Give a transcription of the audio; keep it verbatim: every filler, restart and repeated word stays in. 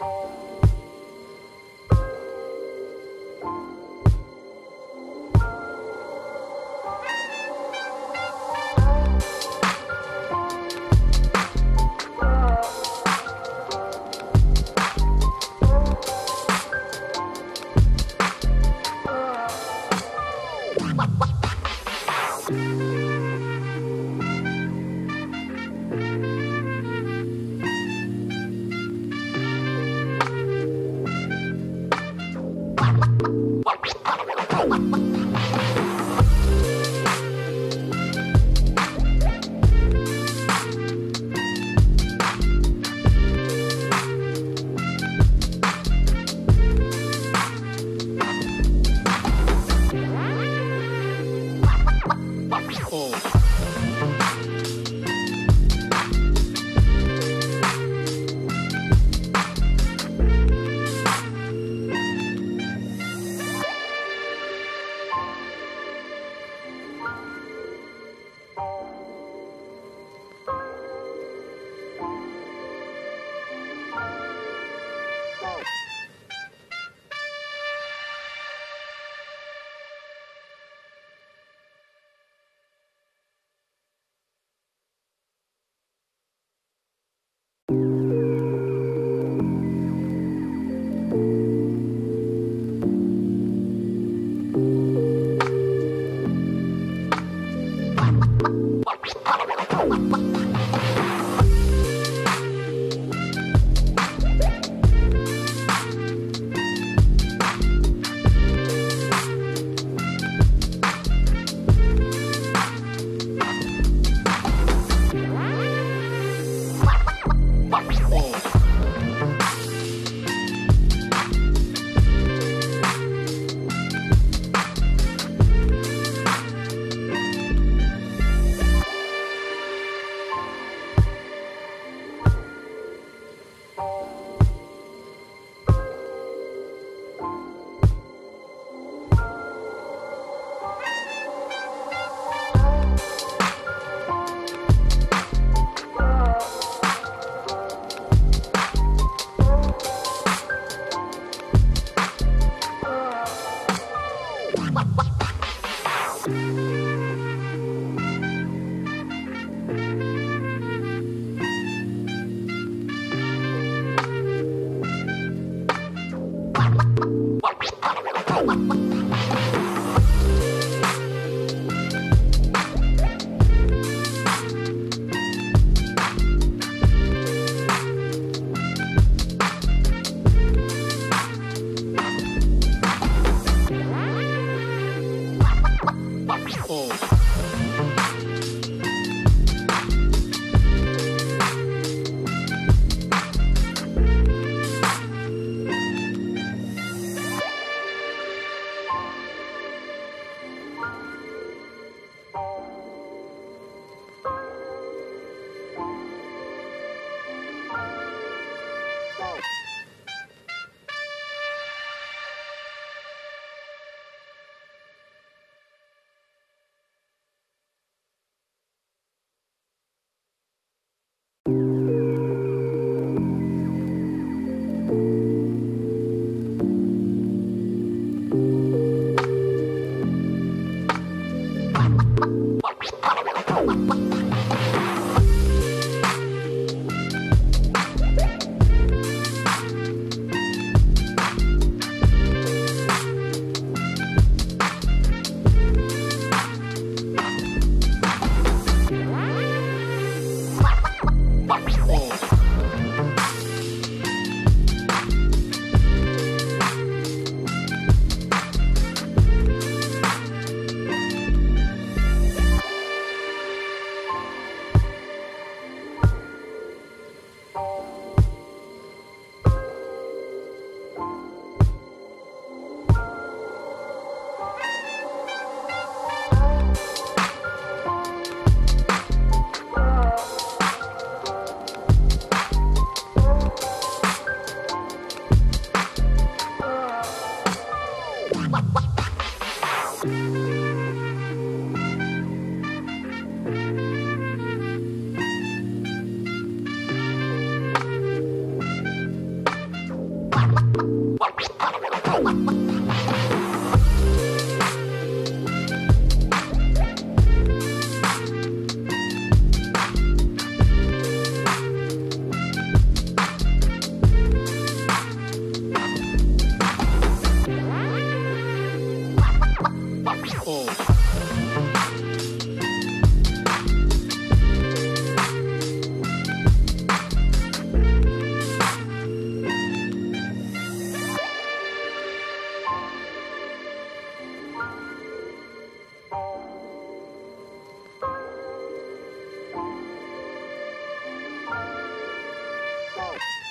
What? go.